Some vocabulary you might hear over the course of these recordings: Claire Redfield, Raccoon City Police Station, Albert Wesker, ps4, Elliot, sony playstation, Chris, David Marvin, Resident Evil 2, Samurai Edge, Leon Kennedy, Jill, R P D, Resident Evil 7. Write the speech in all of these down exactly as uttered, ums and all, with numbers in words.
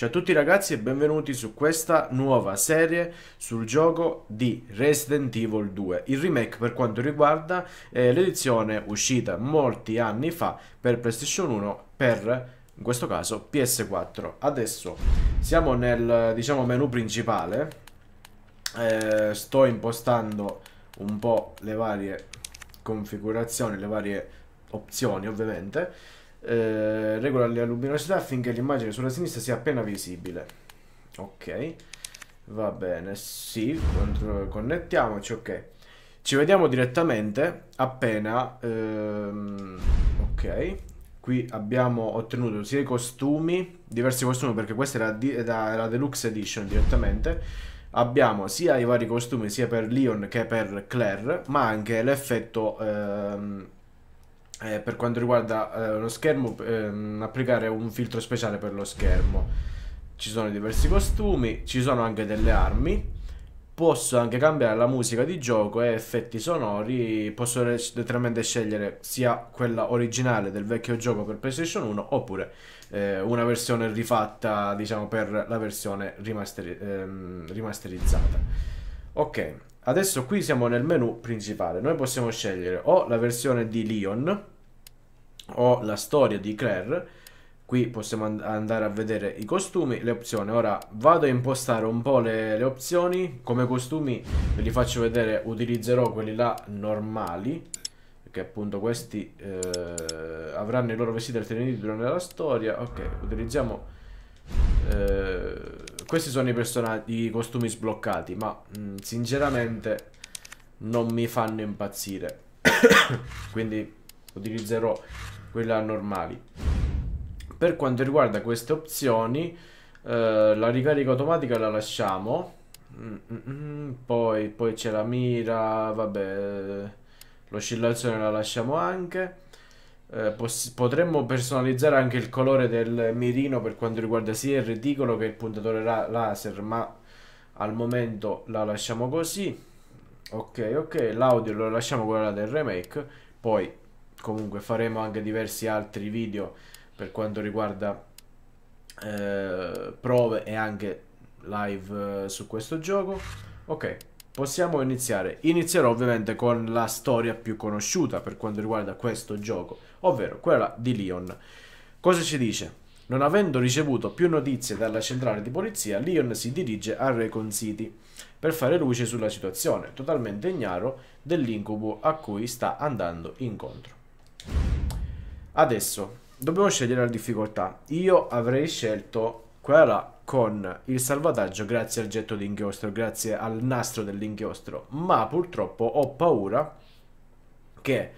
Ciao a tutti ragazzi e benvenuti su questa nuova serie sul gioco di Resident Evil due, il remake per quanto riguarda eh, l'edizione uscita molti anni fa per PlayStation uno, per in questo caso P S quattro. Adesso siamo nel, diciamo, menu principale, eh, sto impostando un po' le varie configurazioni, le varie opzioni ovviamente. Eh, regola la luminosità affinché l'immagine sulla sinistra sia appena visibile. Ok, va bene, sì, connettiamoci, ok. Ci vediamo direttamente appena ehm, ok, qui abbiamo ottenuto sia i costumi, diversi costumi, perché questa era la, la Deluxe Edition direttamente. Abbiamo sia i vari costumi sia per Leon che per Claire, ma anche l'effetto ehm, Eh, per quanto riguarda eh, lo schermo, ehm, applicare un filtro speciale per lo schermo. Ci sono diversi costumi, ci sono anche delle armi. Posso anche cambiare la musica di gioco e effetti sonori. Posso letteralmente scegliere sia quella originale del vecchio gioco per PlayStation uno oppure eh, una versione rifatta, diciamo, per la versione rimasteri ehm, rimasterizzata. Ok, adesso qui siamo nel menu principale. Noi possiamo scegliere o la versione di Leon o la storia di Claire. Qui possiamo and andare a vedere i costumi, le opzioni. Ora vado a impostare un po' le, le opzioni. Come costumi ve li faccio vedere, utilizzerò quelli là normali, perché appunto questi eh, avranno i loro vestiti alternativi durante la storia. Ok, utilizziamo eh, questi sono i personaggi, i costumi sbloccati, ma mh, sinceramente non mi fanno impazzire quindi utilizzerò quella normali. Per quanto riguarda queste opzioni, eh, la ricarica automatica la lasciamo. mm, mm, mm, poi, poi c'è la mira, vabbè, l'oscillazione la lasciamo anche. Eh, potremmo personalizzare anche il colore del mirino per quanto riguarda sia il reticolo che il puntatore la laser, ma al momento la lasciamo così. Ok, ok, l'audio lo lasciamo quella del remake. Poi comunque faremo anche diversi altri video per quanto riguarda eh, prove e anche live eh, su questo gioco. Ok, possiamo iniziare. Inizierò ovviamente con la storia più conosciuta per quanto riguarda questo gioco, ovvero quella di Leon. Cosa ci dice? Non avendo ricevuto più notizie dalla centrale di polizia, Leon si dirige a Raccoon City per fare luce sulla situazione, totalmente ignaro dell'incubo a cui sta andando incontro. Adesso dobbiamo scegliere la difficoltà. Io avrei scelto quella con il salvataggio grazie al getto d'inchiostro, grazie al nastro dell'inchiostro, ma purtroppo ho paura che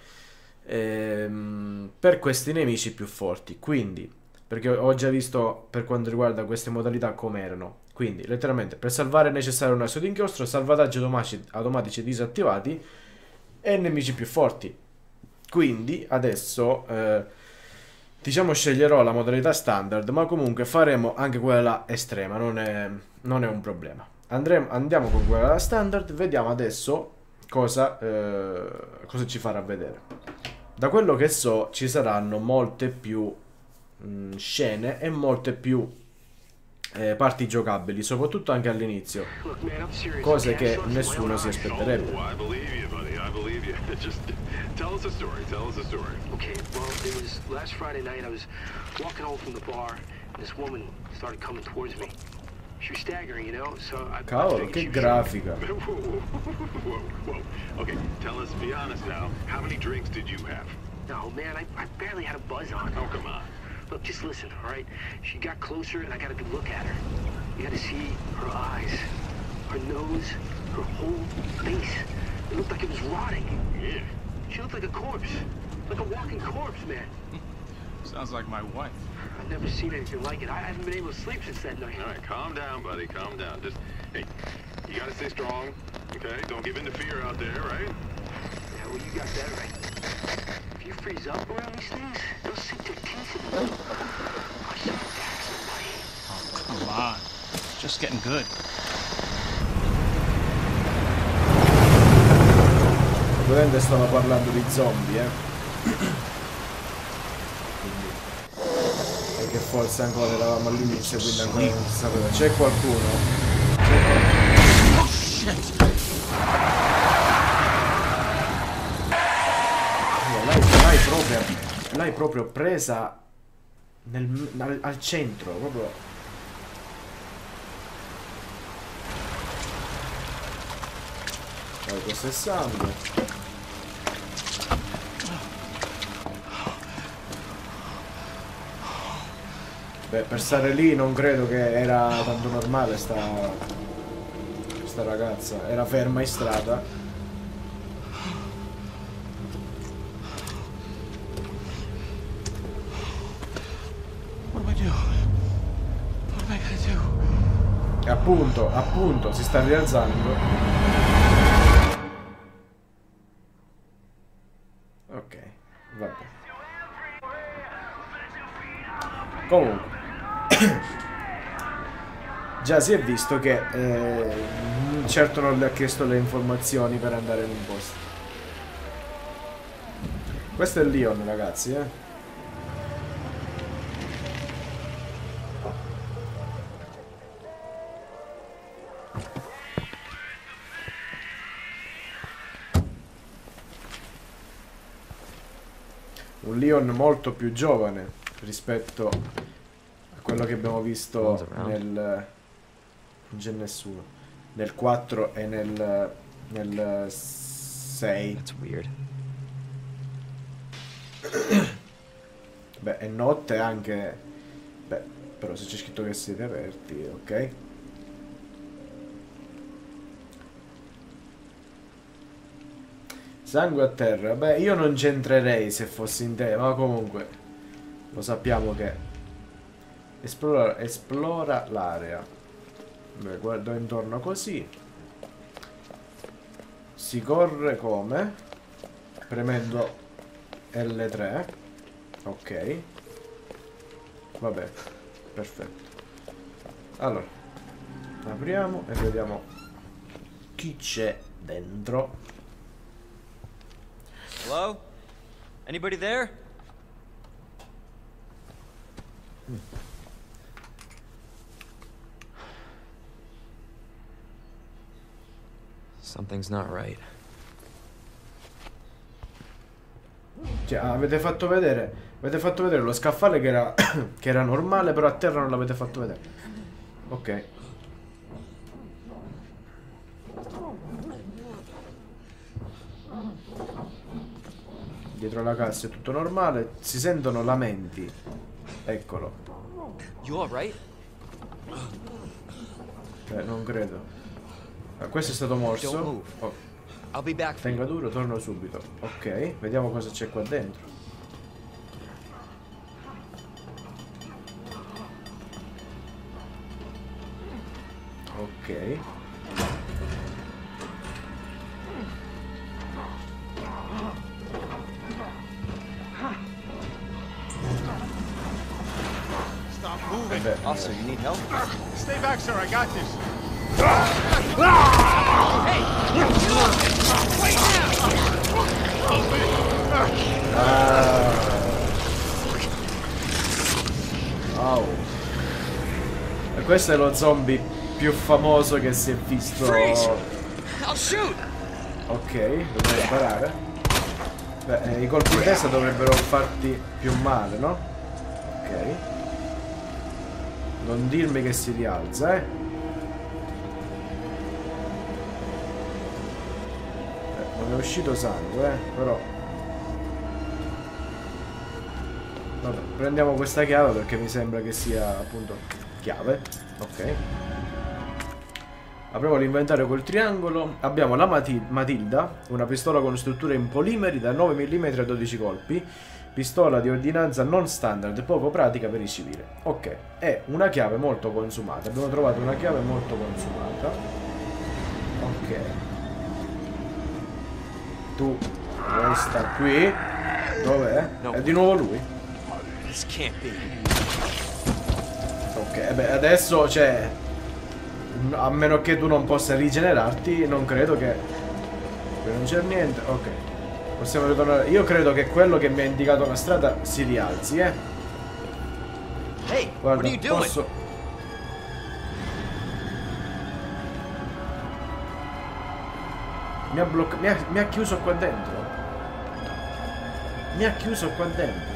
ehm, per questi nemici più forti, quindi, perché ho già visto per quanto riguarda queste modalità come erano, quindi letteralmente per salvare è necessario un nastro d'inchiostro, salvataggio automatici disattivati e nemici più forti. Quindi adesso eh, diciamo sceglierò la modalità standard, ma comunque faremo anche quella estrema, non è, non è un problema. Andremo, andiamo con quella standard, vediamo adesso cosa, eh, cosa ci farà vedere. Da quello che so ci saranno molte più mh, scene e molte più eh, parti giocabili, soprattutto anche all'inizio, cose che nessuno si aspetterebbe. Just tell us a story, tell us a story. Okay, well, it was last Friday night. I was walking home from the bar, and this woman started coming towards me. She was staggering, you know, so I... Cavolo, che grafica. Whoa, whoa, whoa, whoa. Okay, tell us, be honest now, how many drinks did you have? No, man, I, I barely had a buzz on. Oh, come on. Look, just listen, all right? She got closer, and I got a good look at her. You had to see her eyes, her nose, her whole face. It looked like it was rotting. Yeah. She looked like a corpse. Like a walking corpse, man. Sounds like my wife. I've never seen anything like it. I haven't been able to sleep since that night. All right, calm down, buddy. Calm down. Just, hey, you gotta stay strong, okay? Don't give in to fear out there, right? Yeah, well, you got that right. If you freeze up around these things, they'll sink their teeth in you. I should attack somebody. Oh, come on. It's just getting good. Ovviamente stanno parlando di zombie, eh. Quindi, perché forse ancora eravamo all'inizio, quindi ancora non si sapeva. C'è qualcuno? Oh shit! Allora, l'hai, l'hai proprio, l'hai proprio presa nel, al, al centro, proprio. Questo è sangue. Beh, per stare lì non credo che era tanto normale sta, sta ragazza. Era ferma in strada. E appunto, appunto, si sta rialzando. Comunque, già si è visto che eh, certo non le ha chiesto le informazioni per andare in un posto. Questo è Leon, ragazzi, eh. Un Leon molto più giovane rispetto a quello che abbiamo visto nel... non c'è nessuno nel quattro e nel nel sei. Beh, è notte anche. Beh, però se c'è scritto che siete aperti, ok. Sangue a terra. Beh, io non c'entrerei se fossi in te, ma comunque lo sappiamo che esplora, esplora l'area. Beh, guardo intorno così. Si corre come? Premendo L tre. Ok. Vabbè, perfetto. Allora, apriamo e vediamo chi c'è dentro. Hello? Anybody there? Something's not right. Cioè, avete fatto vedere, avete fatto vedere lo scaffale che era che era normale, però a terra non l'avete fatto vedere. Ok. Dietro la cassa è tutto normale, si sentono lamenti. Eccolo. You alright? Eh, non credo. Ma questo è stato morso. Oh. Tenga duro, torno subito. Ok, vediamo cosa c'è qua dentro. Ok. Officer, you need help? Stay back, sir. I got this. Hey! Wait now! Oh. E questo è lo zombie più famoso che si è visto. Ok, dovrei imparare. Beh, i colpi di testa dovrebbero farti più male, no? Ok. Non dirmi che si rialza, eh. eh non è uscito sangue, eh. Però vabbè, prendiamo questa chiave perché mi sembra che sia appunto chiave. Ok. Apriamo l'inventario col triangolo. Abbiamo la Mati Matilda, una pistola con struttura in polimeri da nove millimetri a dodici colpi. Pistola di ordinanza non standard, poco pratica per il civile. Ok, è una chiave molto consumata. Abbiamo trovato una chiave molto consumata. Ok. Tu, questa qui. Dov'è? È di nuovo lui. Ok, beh, adesso, cioè, a meno che tu non possa rigenerarti, non credo che... qui non c'è niente. Ok. Possiamo ritornare. Io credo che quello che mi ha indicato la strada si rialzi, eh. Ehi, Guarda, what are you posso... doing? Mi ha bloccato, mi, mi ha chiuso qua dentro. Mi ha chiuso qua dentro.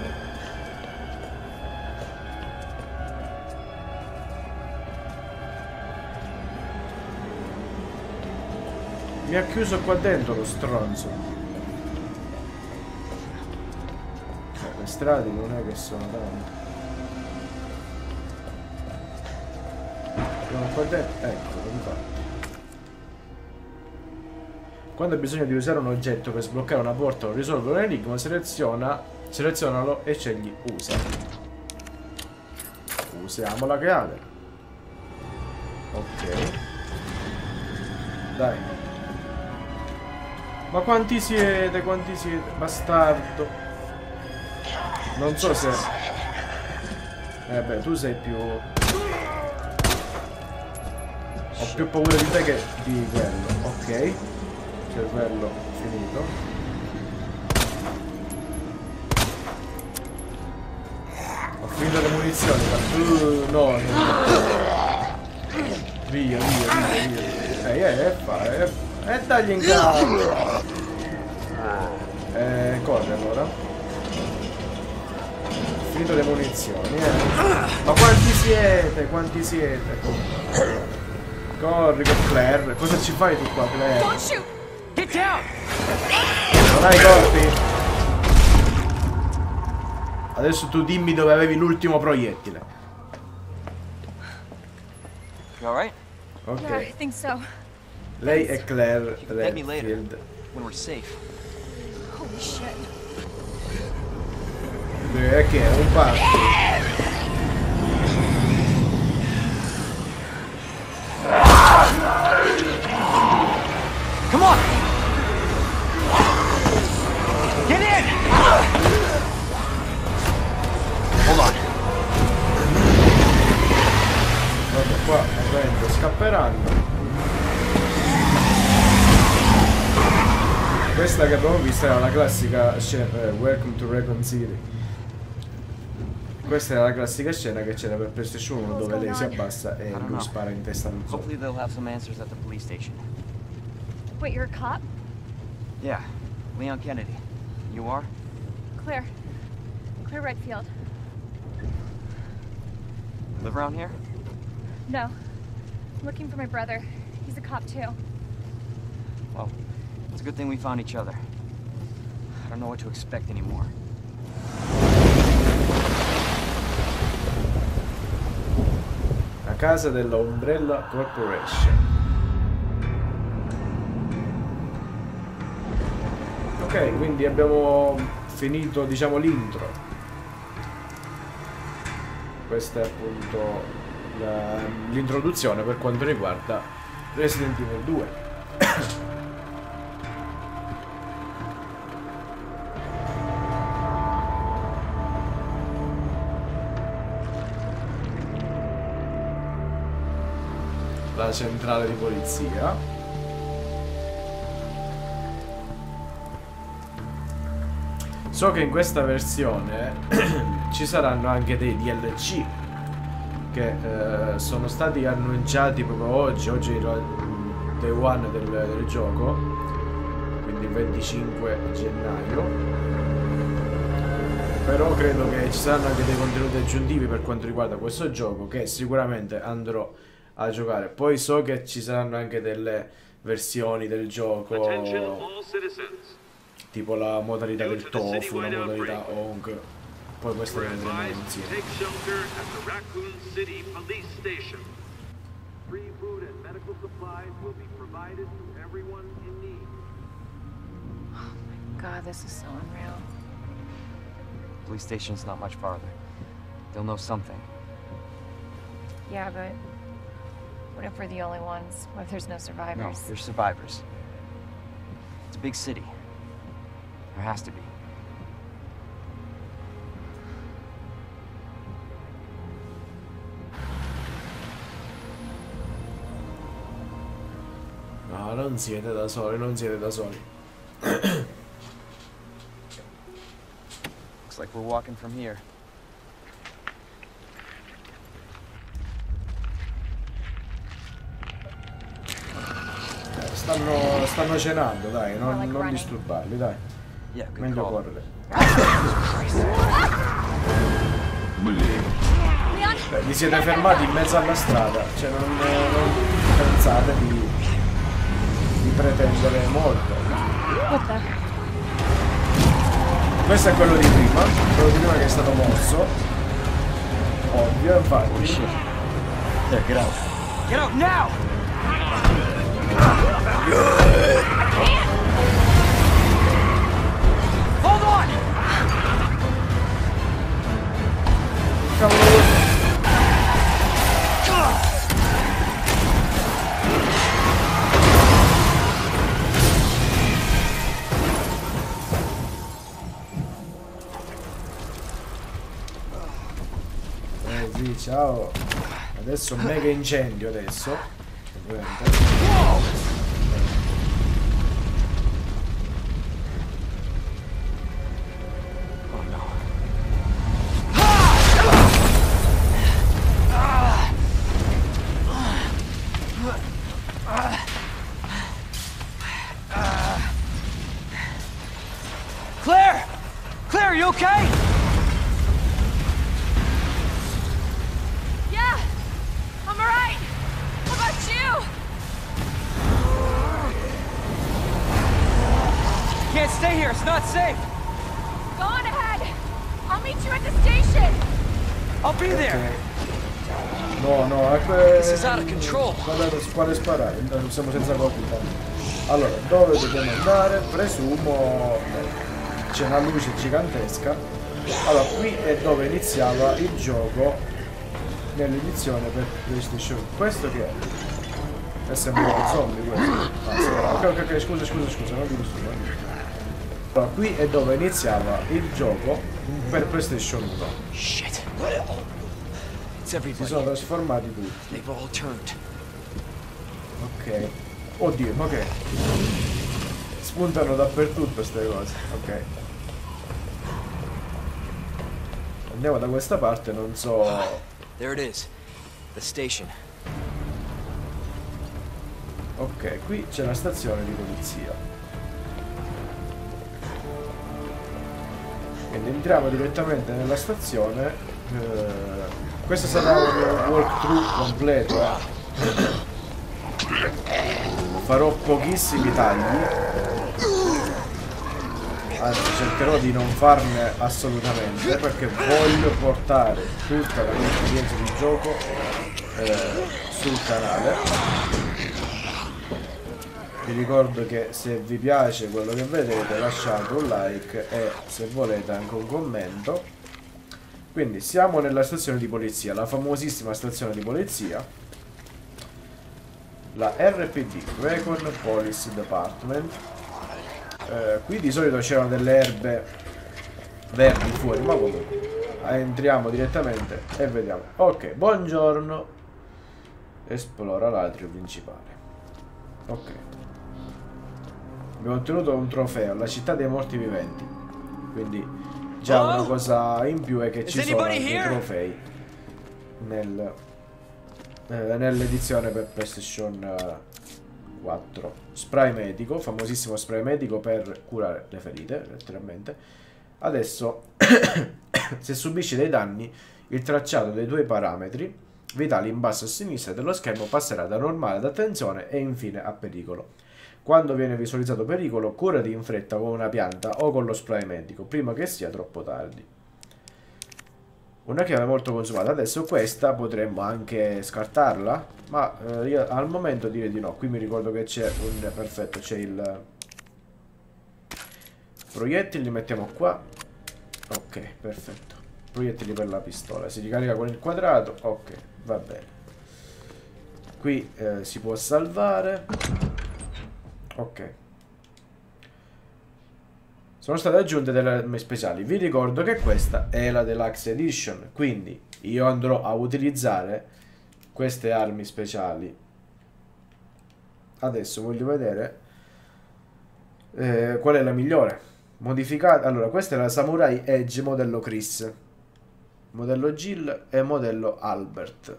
Mi ha chiuso qua dentro lo stronzo. Cioè, le strade non è che sono tante. Qua dentro, ecco, come fa? Quando hai bisogno di usare un oggetto per sbloccare una porta o risolvere un enigma, seleziona, selezionalo e scegli usa. Usiamo la chiave. Ok. Dai. Ma quanti siete? Quanti siete? Bastardo. Non so se... Eh beh, tu sei più... Ho più paura di te che di quello. Ok. Cervello finito. Ho finito le munizioni. Uh, no, no, via, via, via, via. Ehi, eh, eh, eh, eh, tagli in casa. Eh, corre allora. Ho finito le munizioni. Eh. Ma quanti siete? Quanti siete? Corri con Claire. Cosa ci fai tu qua, Claire? Non hai colpi? Adesso tu dimmi dove avevi l'ultimo proiettile. Ok. Lei è Claire Redfield. È che è un party. Come on! Hold on. Guarda qua, ovviamente scapperanno. Questa che abbiamo visto era la classica scena, eh, Welcome to Raccoon City. Questa era la classica scena che c'era per PlayStation uno dove lei si abbassa e lui spara in testa al zombie. Hopefully they'll have some answers at the police station. Wait, you're a cop? Yeah, Leon Kennedy. You are? Claire. Claire Redfield. Live around here? No. I'm looking for my brother. He's a cop too. Well, it's a good thing we found each other. I don't know what to expect anymore. La casa della Umbrella Corporation. Ok, quindi abbiamo finito, diciamo, l'intro. Questa è appunto l'introduzione per quanto riguarda Resident Evil due. La centrale di polizia. So che in questa versione ci saranno anche dei D L C che eh, sono stati annunciati proprio oggi, oggi è il day one del, del gioco, quindi il venticinque gennaio, però credo che ci saranno anche dei contenuti aggiuntivi per quanto riguarda questo gioco che sicuramente andrò a giocare. Poi so che ci saranno anche delle versioni del gioco tipo la modalità del tofu, la modalità Hong. Poi questa è la insieme. Oh my god, this is so unreal. Police station's not much farther. They'll know something. Yeah, but what if we're the only ones? What if there's no survivors? No, there's survivors. It's a big city. There has to be. No, non siete da soli, non siete da soli. Looks like we're walking from here. Stanno, stanno cenando, dai, non, non disturbarli, dai. Yeah, meglio call. Correre. Beh, vi siete fermati in mezzo alla strada, cioè non, non pensate di, di pretendere molto. Questo è quello di prima, quello di prima che è stato morso. Ovvio, infatti. Oh shit. Yeah, get out. Get out now! Hold on! Come on. Eh sì, ciao. Adesso un mega incendio adesso. Quale sparare? Non siamo senza colpa. Allora, dove dobbiamo andare? Presumo c'è una luce gigantesca. Allora, qui è dove iniziava il gioco nell'edizione per PlayStation. Questo che è? È sempre un zombie questo. Ah, ok, ok, ok, scusa, scusa, scusa, non dico solo. Allora, qui è dove iniziava il gioco per PlayStation uno. Shit. Si sono trasformati tutti. Ok. Oddio, ma okay. Che? Spuntano dappertutto queste cose. Ok. Andiamo da questa parte, non so. There it is. The station. Ok, qui c'è la stazione di polizia. Quindi entriamo direttamente nella stazione. Eh, questo sarà un walkthrough completo. Eh. Farò pochissimi tagli, anzi cercherò di non farne assolutamente, perché voglio portare tutta la mia esperienza di gioco eh, sul canale. Vi ricordo che se vi piace quello che vedete lasciate un like e se volete anche un commento. Quindi siamo nella stazione di polizia, la famosissima stazione di polizia. La R P D, Raccoon Police Department. Eh, qui di solito c'erano delle erbe verdi fuori, ma comunque entriamo direttamente e vediamo. Ok, buongiorno. Esplora l'atrio principale. Ok. Abbiamo ottenuto un trofeo, la città dei morti viventi. Quindi già una cosa in più è che ci sono anche i trofei nel... nell'edizione per PlayStation quattro. Spray medico, famosissimo spray medico per curare le ferite, letteralmente. Adesso se subisci dei danni, il tracciato dei tuoi parametri vitali in basso a sinistra dello schermo passerà da normale ad attenzione e infine a pericolo. Quando viene visualizzato pericolo, curati in fretta con una pianta o con lo spray medico prima che sia troppo tardi. Una chiave molto consumata. Adesso questa potremmo anche scartarla, ma eh, io al momento direi di no. Qui mi ricordo che c'è un... perfetto, c'è il... proiettili, li mettiamo qua. Ok, perfetto. Proiettili per la pistola. Si ricarica con il quadrato. Ok, va bene. Qui eh, si può salvare. Ok. Sono state aggiunte delle armi speciali. Vi ricordo che questa è la Deluxe Edition, quindi io andrò a utilizzare queste armi speciali. Adesso voglio vedere eh, qual è la migliore. Modificata. Allora, questa è la Samurai Edge modello Chris, modello Jill e modello Albert.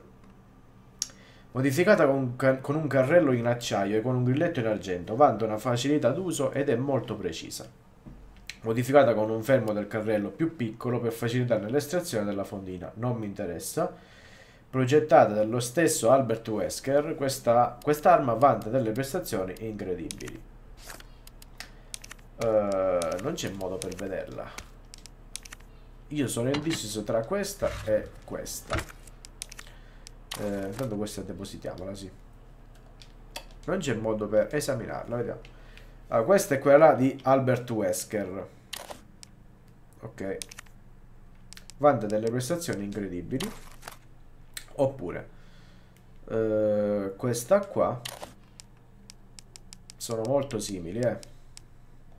modificata con, con un carrello in acciaio e con un grilletto in argento, vanta una facilità d'uso ed è molto precisa. Modificata con un fermo del carrello più piccolo per facilitarne l'estrazione della fondina, non mi interessa. Progettata dallo stesso Albert Wesker, questa quest'arma vanta delle prestazioni incredibili. Uh, non c'è modo per vederla. Io sono indeciso tra questa e questa. Eh, tanto questa depositiamola, sì. Non c'è modo per esaminarla, vediamo. Ah, questa è quella là di Albert Wesker. Ok. Vanta delle prestazioni incredibili. Oppure eh, questa qua. Sono molto simili, eh.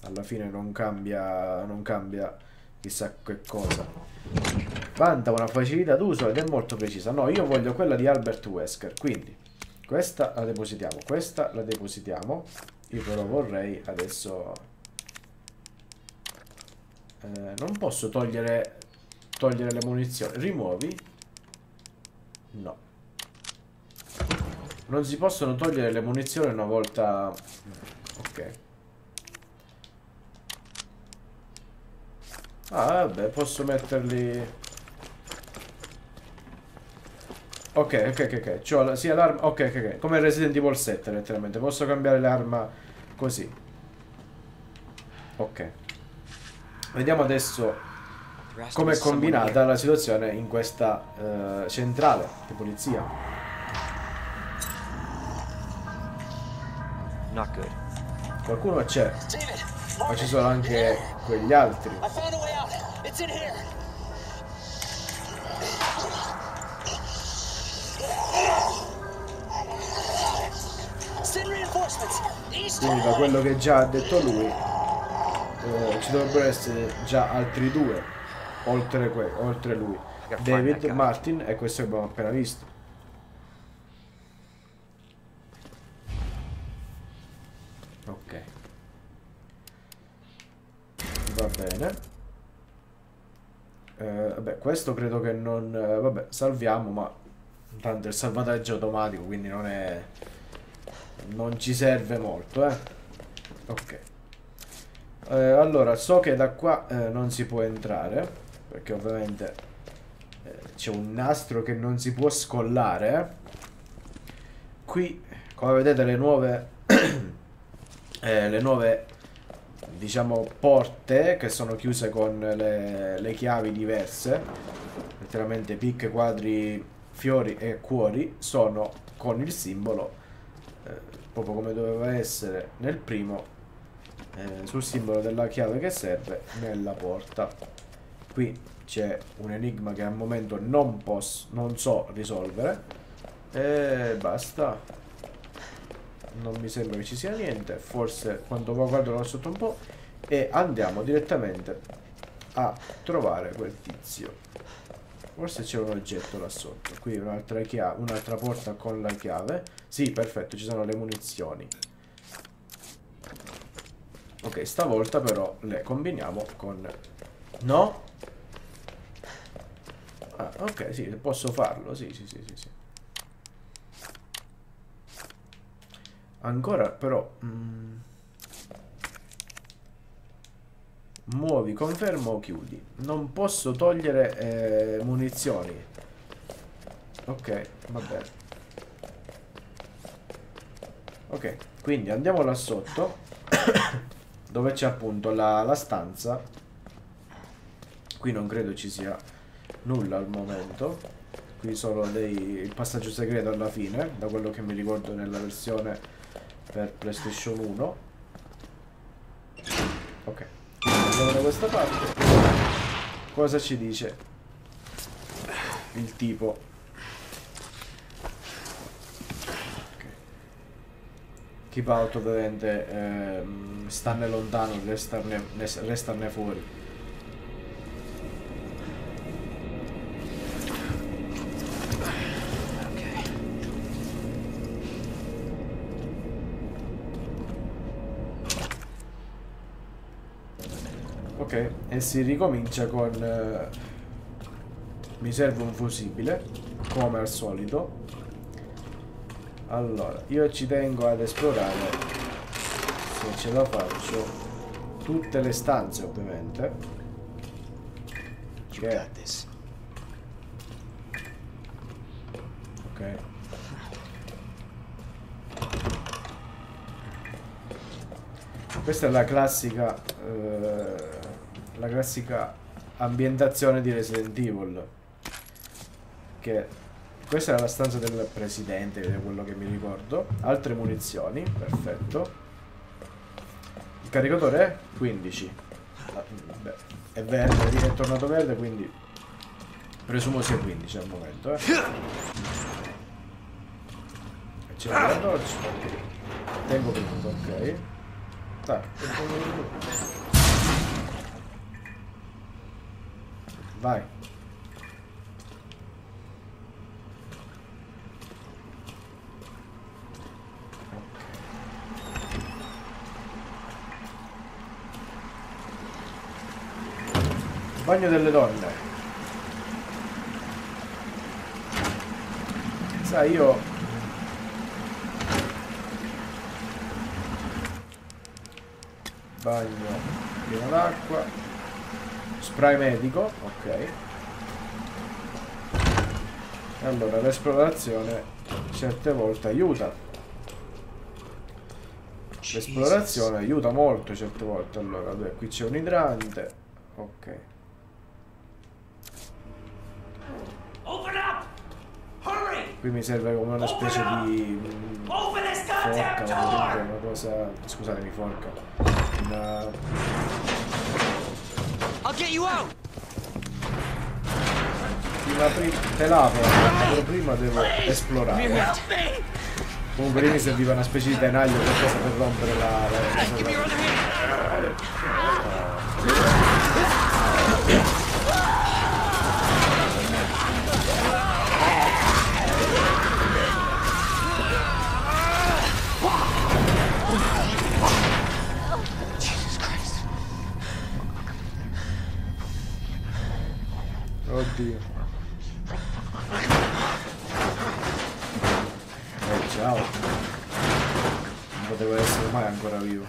Alla fine non cambia, non cambia chissà che cosa. Vanta una facilità d'uso ed è molto precisa. No, io voglio quella di Albert Wesker. Quindi questa la depositiamo, questa la depositiamo. Io però vorrei adesso eh, non posso togliere Togliere le munizioni. Rimuovi. No, non si possono togliere le munizioni una volta. Ok. Ah, vabbè, posso metterli. Ok, ok, ok, ok. La, sì, l'arma. Ok, ok, ok. Come Resident Evil sette, letteralmente. Posso cambiare l'arma così. Ok. Vediamo adesso come è combinata la situazione in questa uh, centrale di polizia. Not good. Qualcuno c'è. Ma ci sono anche quegli altri. Quindi da quello che già ha detto lui eh, ci dovrebbero essere già altri due oltre, oltre lui, David Marvin e questo che abbiamo appena visto. Ok, va bene. eh, Vabbè, questo credo che non... Eh, vabbè, salviamo, ma intanto il salvataggio automatico, quindi non è... non ci serve molto, eh. Ok. eh, Allora, so che da qua eh, non si può entrare, perché ovviamente eh, c'è un nastro che non si può scollare. Qui, come vedete, le nuove eh, le nuove, diciamo, porte che sono chiuse con le, le chiavi diverse. Letteralmente picche, quadri, fiori e cuori sono con il simbolo proprio come doveva essere nel primo, eh, sul simbolo della chiave che serve nella porta. Qui c'è un enigma che al momento non posso, non so risolvere e basta. Non mi sembra che ci sia niente, forse quando guardo là sotto un po', e andiamo direttamente a trovare quel tizio. Forse c'è un oggetto là sotto. Qui un'altra chiave, un'altra porta con la chiave. Sì, perfetto, ci sono le munizioni. Ok, stavolta però le combiniamo con... No? Ah, ok, sì, posso farlo. Sì, sì, sì, sì, sì. Ancora però... Mm... Muovi, confermo o chiudi. Non posso togliere eh, munizioni. Ok, va bene. Ok, quindi andiamo là sotto dove c'è appunto la, la stanza. Qui non credo ci sia nulla al momento. Qui solo dei, il passaggio segreto alla fine, da quello che mi ricordo nella versione per PlayStation uno. Ok, da questa parte cosa ci dice il tipo? Okay. Keep out, ovviamente ehm, starne lontano, restarne, restarne fuori. Ok, e si ricomincia con... Eh, mi serve un fusibile, come al solito. Allora, io ci tengo ad esplorare, se ce la faccio, tutte le stanze ovviamente. Ok. Ok. Questa è la classica eh, la classica ambientazione di Resident Evil, che questa era la stanza del presidente, è quello che mi ricordo. Altre munizioni, perfetto. Il caricatore è quindici. Ah, beh, è verde, è tornato verde, quindi presumo sia quindici al momento. Eh. Ce l'ho la torcia. Tengo tutto, ok. Dai, vai. Bagno delle donne. Sai, io bagno pieno d'acqua, spray medico, ok. Allora, l'esplorazione certe volte aiuta. L'esplorazione aiuta molto certe volte. Allora, beh, qui c'è un idrante, ok. Qui mi serve come una specie di forca, una cosa... scusatemi, forca. Una... prima, prima... te lavo, però prima devo esplorare. Comunque lì mi serviva una specie di tenaglio, qualcosa per rompere la... la... Oddio. Eh, ciao. Non potevo essere mai ancora vivo.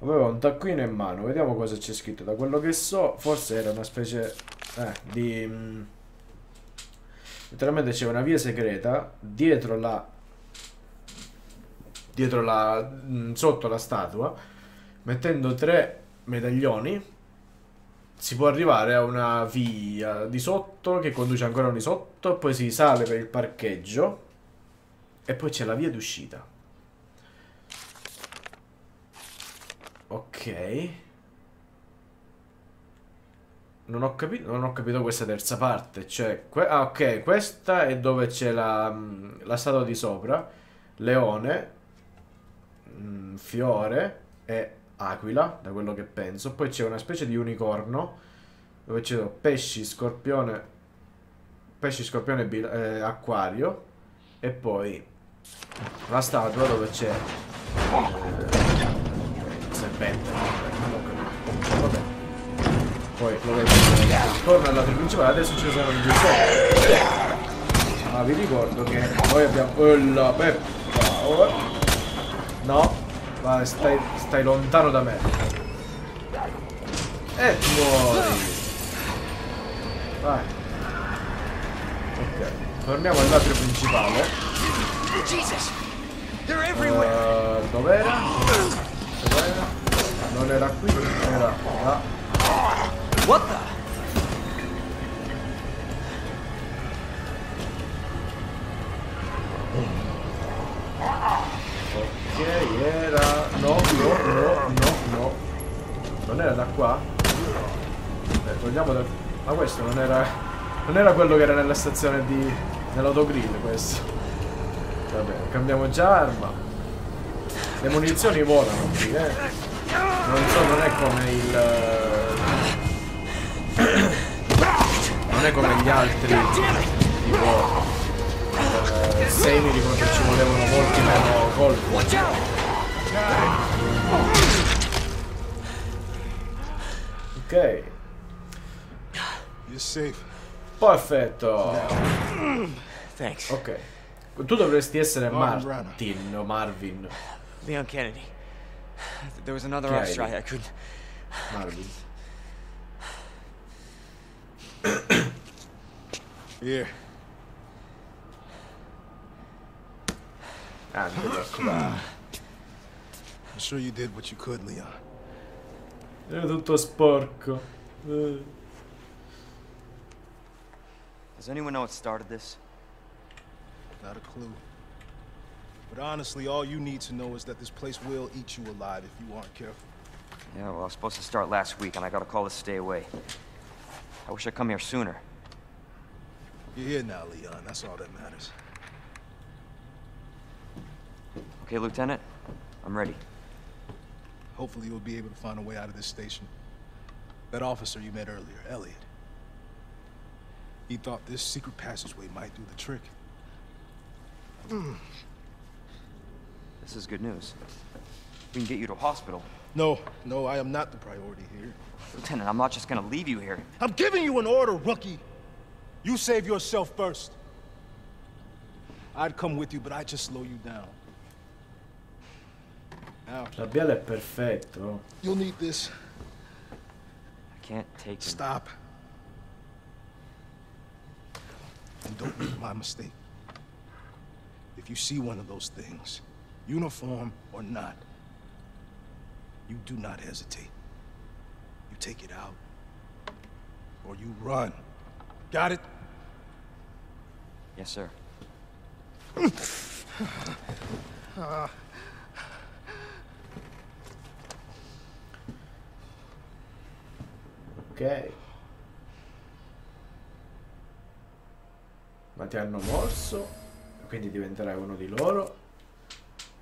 Avevo un taccuino in mano, vediamo cosa c'è scritto. Da quello che so, forse era una specie eh, di... Mh, letteralmente c'è una via segreta dietro la... dietro la... Mh, sotto la statua, mettendo tre... medaglioni si può arrivare a una via di sotto che conduce ancora di sotto, poi si sale per il parcheggio e poi c'è la via d'uscita. Ok, non ho capito, non ho capito questa terza parte, cioè ah, ok, questa è dove c'è la, la statua di sopra, leone, mh, fiore e aquila, da quello che penso. Poi c'è una specie di unicorno dove c'è pesci, scorpione, pesci, scorpione, eh, acquario, e poi la statua dove c'è eh, serpente. Vabbè, poi lo vedo, torna alla principale. Adesso ci sono i giusto, ma vi ricordo che poi abbiamo oh, la peppa oh. No, vai, stai, stai lontano da me. E muori. Vai. Ok, torniamo all'atrio principale. Uh, Dov'era? Dov'era? Non era qui, era là. What the? Ok, era... no, no, no, no, no. Non era da qua? Beh, vogliamo da... ma questo non era... non era quello che era nella stazione di... nell'autogrill, questo. Vabbè, cambiamo già arma. Le munizioni volano qui, eh. Non so, non è come il... non è come gli altri. Tipo... Eh, semi di quanto ci volevano molti meno colpi. Ok. You're safe. Perfetto. Thanks. Ok. Tu dovresti essere Martin o Marvin. Leon Kennedy. There was another off strike. I couldn't. Marvin. Here. I'm sure you did what you could, Leon. Era tutto sporco. Does anyone know what started this? Not a clue. But honestly, all you need to know is that this place will eat you alive if you aren't careful. Yeah, well, I was supposed to start last week, and I got a call to stay away. I wish I'd come here sooner. You're here now, Leon. That's all that matters. Okay, Lieutenant. I'm ready. Hopefully you'll be able to find a way out of this station. That officer you met earlier, Elliot. He thought this secret passageway might do the trick. This is good news. We can get you to a hospital. No, no, I am not the priority here. Lieutenant, I'm not just gonna leave you here. I'm giving you an order, rookie! You save yourself first. I'd come with you, but I'd just slow you down. La biela è perfetto. You'll need this. I can't take it. Stop. And don't make my mistake. If you see one of those things, uniform or not, you do not hesitate. You take it out, or you run. Got it? Yes, sir. uh. Ok. Ma ti hanno morso, quindi diventerai uno di loro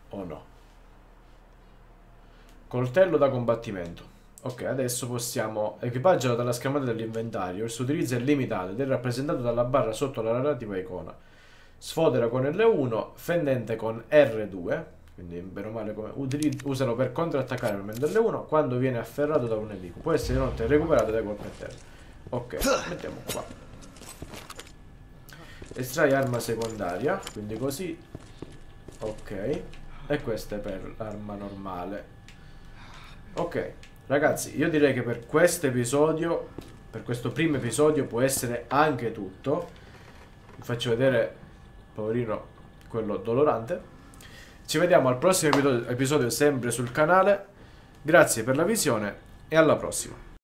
o no? Coltello da combattimento. Ok, adesso possiamo equipaggiarlo dalla schermata dell'inventario. Il suo utilizzo è limitato ed è rappresentato dalla barra sotto la narrativa icona. Sfodera con L uno, fendente con R due, quindi bene o male come usano per contrattaccare il momento L uno quando viene afferrato da un nemico. Può essere inoltre recuperato dai colpi a terra. Ok, mettiamo qua. Estrai arma secondaria, quindi così. Ok, e questa è per l'arma normale. Ok, ragazzi, io direi che per questo episodio, per questo primo episodio può essere anche tutto. Vi faccio vedere, poverino, quello dolorante. Ci vediamo al prossimo episodio sempre sul canale. Grazie per la visione e alla prossima.